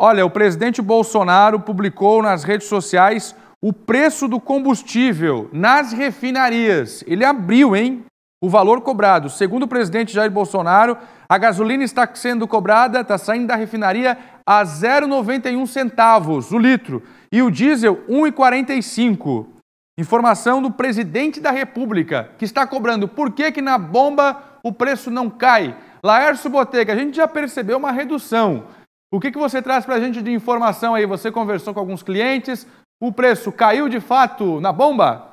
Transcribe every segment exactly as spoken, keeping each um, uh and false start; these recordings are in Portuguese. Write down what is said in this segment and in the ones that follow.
Olha, o presidente Bolsonaro publicou nas redes sociais o preço do combustível nas refinarias. Ele abriu, hein? O valor cobrado. Segundo o presidente Jair Bolsonaro, a gasolina está sendo cobrada, está saindo da refinaria a zero vírgula noventa e um centavos o litro e o diesel um real e quarenta e cinco. Informação do presidente da República, que está cobrando. Por que que na bomba o preço não cai? Laércio Bottega, a gente já percebeu uma redução. O que que você traz para a gente de informação aí? Você conversou com alguns clientes, o preço caiu de fato na bomba?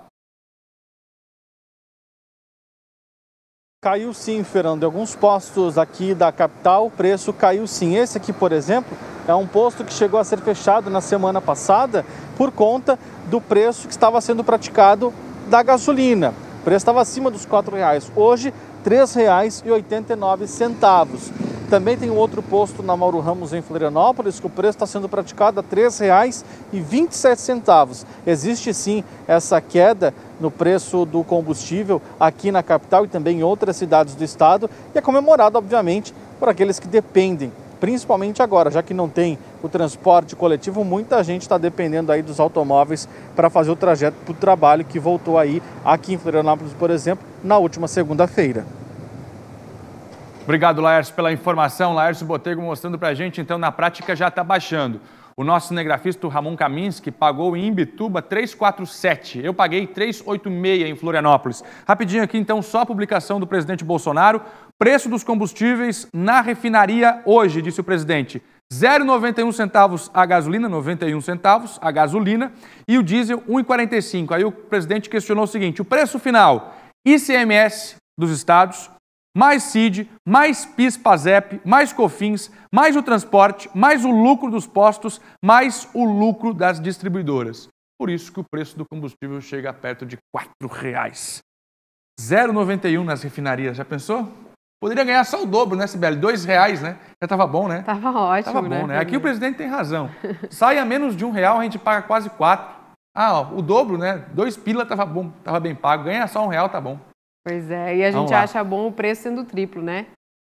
Caiu sim, Fernando. Em alguns postos aqui da capital, o preço caiu sim. Esse aqui, por exemplo, é um posto que chegou a ser fechado na semana passada por conta do preço que estava sendo praticado da gasolina. O preço estava acima dos quatro reais. Hoje, três reais e oitenta e nove centavos. Também tem outro posto na Mauro Ramos, em Florianópolis, que o preço está sendo praticado a três reais e vinte e sete centavos. Existe sim essa queda no preço do combustível aqui na capital e também em outras cidades do estado, e é comemorado, obviamente, por aqueles que dependem, principalmente agora, já que não tem o transporte coletivo, muita gente está dependendo aí dos automóveis para fazer o trajeto para o trabalho, que voltou aí aqui em Florianópolis, por exemplo, na última segunda-feira. Obrigado, Laércio, pela informação. Laércio Bottega mostrando para a gente, então, na prática já está baixando. O nosso cinegrafista, o Ramon Kaminsky, pagou em Imbituba três reais e quarenta e sete centavos. Eu paguei três reais e oitenta e seis centavos em Florianópolis. Rapidinho aqui, então, só a publicação do presidente Bolsonaro. Preço dos combustíveis na refinaria hoje, disse o presidente. zero reais e noventa e um centavos a gasolina, noventa e um centavos a gasolina, e o diesel um real e quarenta e cinco centavos. Aí o presidente questionou o seguinte, o preço final, I C M S dos estados, mais C I D, mais PIS-PASEP, mais COFINS, mais o transporte, mais o lucro dos postos, mais o lucro das distribuidoras. Por isso que o preço do combustível chega perto de quatro reais. zero real e noventa e um centavos nas refinarias, já pensou? Poderia ganhar só o dobro, né, Sibeli? dois reais, né? Já tava bom, né? Tava ótimo, tava bom, né? né? Aqui o presidente tem razão. Sai a menos de um real, a gente paga quase quatro. Ah, ó, o dobro, né? Dois pila tava bom, tava bem pago. Ganhar só um real, tá bom. Pois é, e a gente acha bom o preço sendo triplo, né?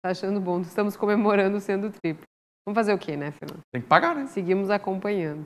Tá achando bom, estamos comemorando sendo triplo. Vamos fazer o quê, né, Fernando? Tem que pagar, né? Seguimos acompanhando.